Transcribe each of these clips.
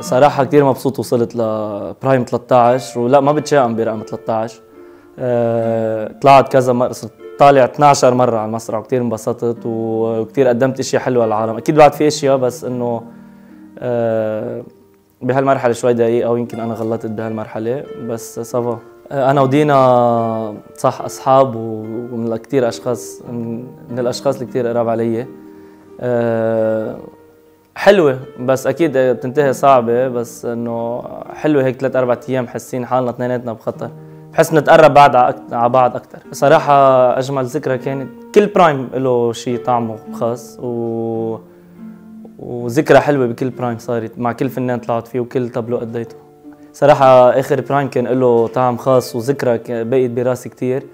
صراحة كثير مبسوط وصلت لبرايم 13 ولا ما بتشائم برقم 13. طلعت كذا مرة، طالع 12 مرة على المسرح وكثير انبسطت وكثير قدمت اشياء حلوة للعالم، اكيد بعد في اشياء بس انه بهالمرحلة شوي دقيقة ويمكن انا غلطت بهالمرحلة بس صفا. انا ودينا صح اصحاب ومن كثير اشخاص، من الاشخاص اللي كثير قراب علي. حلوة بس أكيد بتنتهي صعبة، بس إنه حلوة هيك ثلاث أربع أيام حاسين حالنا اثنيناتنا بخطر، بحس نتقرب بعد على بعض أكثر. صراحة أجمل ذكرى كانت، كل برايم له شيء طعمه خاص وذكرى حلوة بكل برايم صارت مع كل فنان طلعت فيه وكل طبلو أديته. صراحة آخر برايم كان له طعم خاص وذكرى بقيت براسي كثير.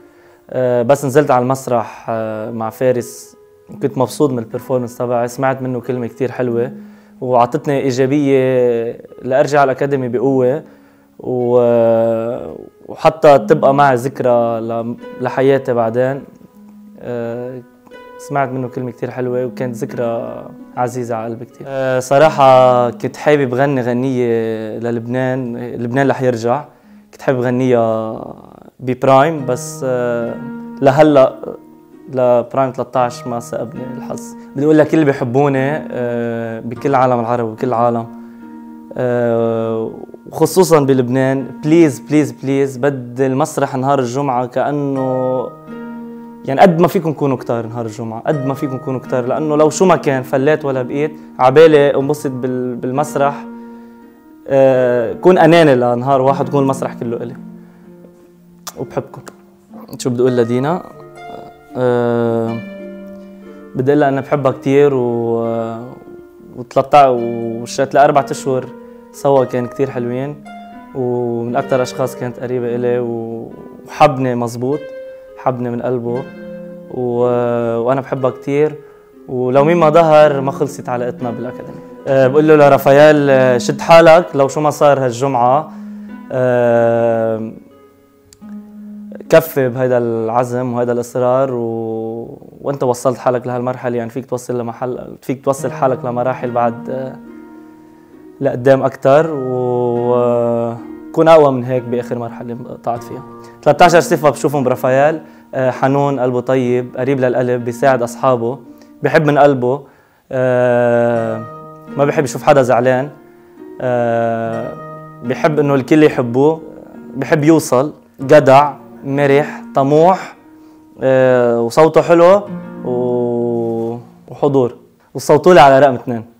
بس نزلت على المسرح مع فارس كنت مبسوط من البرفورمنس تبعي، سمعت منه كلمة كثير حلوة وعطتني إيجابية لأرجع الأكاديمي بقوة وحتى تبقى معي ذكرى لحياتي بعدين. سمعت منه كلمة كثير حلوة وكانت ذكرى عزيزة على قلبي كثير. صراحة كنت حابب غني غنية للبنان، لبنان رح يرجع، كنت حابب غنية ببرايم بس لهلا لبرايم 13 ما سابني الحظ. بدي اقول لك اللي بيحبوني بكل العالم العربي وبكل العالم وخصوصا بلبنان، بليز بليز بليز بدي المسرح نهار الجمعه كانه يعني قد ما فيكم تكونوا كتار نهار الجمعه، قد ما فيكم تكونوا كتار، لانه لو شو ما كان فليت ولا بقيت عبالي انبسط بالمسرح. كون اناني لنهار واحد كون المسرح كله الي وبحبكم. شو بدي اقول لدينا؟ بدي اقول لها انا بحبها كثير و13 وشات لاربع اشهر سوا كان كثير حلوين ومن اكثر اشخاص كانت قريبه الي وحبني مزبوط، حبني من قلبه وانا بحبها كثير ولو مين ما ظهر ما خلصت علاقتنا بالاكاديمي. بقول له لرافائيل شد حالك لو شو ما صار هالجمعه، كفي بهيدا العزم وهيدا الاصرار وانت وصلت حالك لهالمرحله، يعني فيك توصل لمحل، فيك توصل حالك لمراحل بعد لقدام اكثر وكون اقوى من هيك باخر مرحله قطعت فيها. 13 صفه بشوفهم برافائيل، حنون، قلبه طيب، قريب للقلب، بيساعد اصحابه، بحب من قلبه، ما بحب يشوف حدا زعلان، بحب انه الكل يحبوه، بحب يوصل، جدع، مرح، طموح، وصوته حلو وحضور. وصوتوا لي على رقم 2.